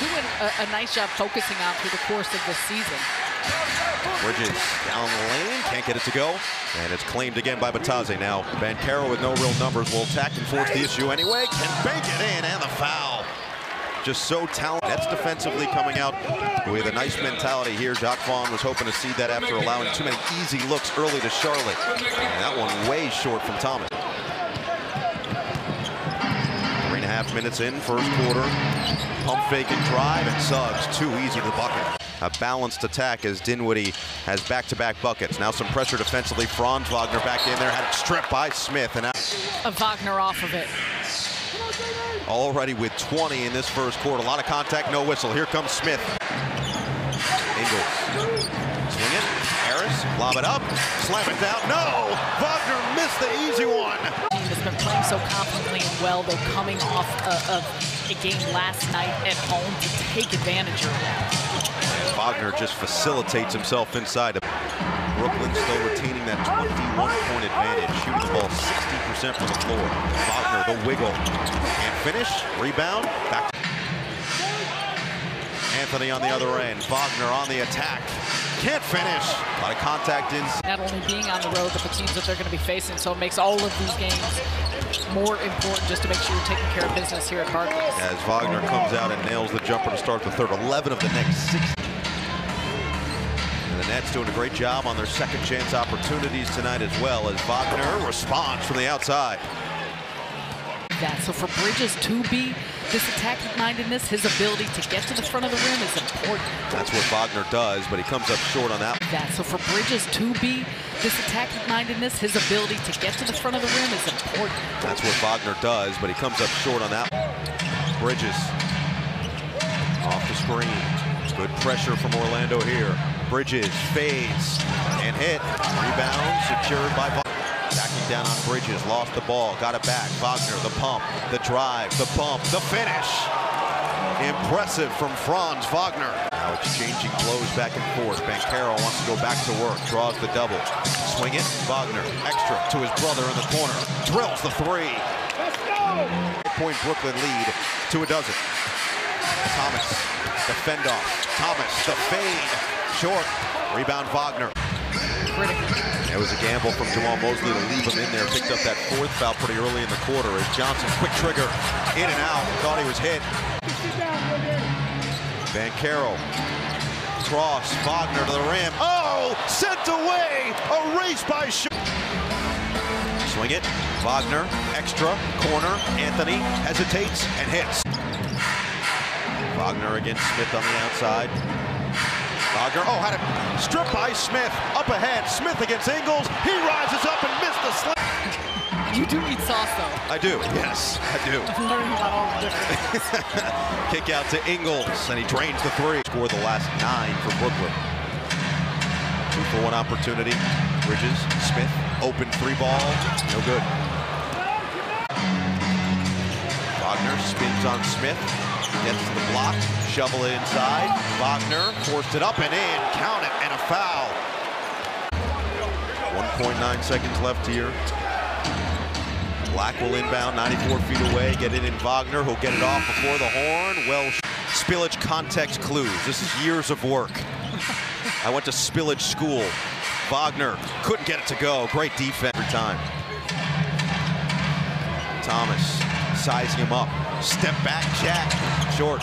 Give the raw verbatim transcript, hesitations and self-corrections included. doing a, a nice job focusing on through the course of this season. Bridges down the lane, can't get it to go, and it's claimed again by Batase. Now Banchero with no real numbers will attack and force the issue anyway, can bank it in, and the foul. Just so talented. That's defensively coming out with a nice mentality here. Jacques Vaughn was hoping to see that after allowing too many easy looks early to Charlotte. And that one way short from Thomas. Three and a half minutes in, first quarter. Pump fake and drive, and Suggs too easy to the bucket. A balanced attack as Dinwiddie has back-to-back buckets. Now some pressure defensively. Franz Wagner back in there, had it stripped by Smith. And a Wagner off of it. Already with twenty in this first quarter. A lot of contact, no whistle. Here comes Smith. Ingles. Swing it. Harris. Lob it up. Slam it down. No! Wagner missed the easy one. It's been playing so confidently and well. They're coming off of a, a game last night at home to take advantage of that. Wagner just facilitates himself inside. Brooklyn still retaining that twenty-one point advantage. Shooting the ball sixty percent from the floor. Wagner, the wiggle. And finish, rebound, back. Anthony on the other end. Wagner on the attack. Can't finish. A lot of contact in. Not only being on the road, but the teams that they're going to be facing, so it makes all of these games more important just to make sure you're taking care of business here at Barclays. As Wagner comes out and nails the jumper to start the third. eleven of the next sixteen. The Nets doing a great job on their second chance opportunities tonight as well, as Wagner responds from the outside. That, so for Bridges to be this attack-mindedness, his ability to get to the front of the rim is important. That's what Wagner does, but he comes up short on that. That, so for Bridges to be this attack-mindedness, his ability to get to the front of the rim is important. That's what Wagner does, but he comes up short on that. Bridges off the screen. Good pressure from Orlando here. Bridges fades and hit. Rebound secured by Wagner. Backing down on Bridges, lost the ball, got it back. Wagner, the pump, the drive, the pump, the finish. Impressive from Franz Wagner. Now exchanging blows back and forth. Banchero wants to go back to work, draws the double. Swing it, Wagner, extra to his brother in the corner. Drills the three. Let's go! Point Brooklyn lead to a dozen. Thomas, the fend off. Thomas, the fade. Short, rebound Wagner. It was a gamble from Jamal Mosley to leave him in there. Picked up that fourth foul pretty early in the quarter as Johnson, quick trigger, in and out. Thought he was hit. Banchero, cross, Wagner to the rim. Oh, sent away, erased by Schoen. Swing it, Wagner, extra, corner. Anthony hesitates and hits. Wagner against Smith on the outside. Wagner, oh, had it stripped by Smith. Up ahead, Smith against Ingles. He rises up and missed the slip. You do need sauce, though. I do, yes, I do. I'm learning about all the different Kick out to Ingles, and he drains the three. Scored the last nine for Brooklyn. Two for one opportunity. Bridges, Smith, open three ball, no good. Wagner spins on Smith. Gets to the block, shovel it inside. Wagner forced it up and in, count it, and a foul. one point nine seconds left here. Blackwell inbound, ninety-four feet away. Get it in Wagner, who'll get it off before the horn. Well, Spillach context clues. This is years of work. I went to Spillach school. Wagner couldn't get it to go. Great defense every time. Thomas sizing him up. Step back, Jack. Short.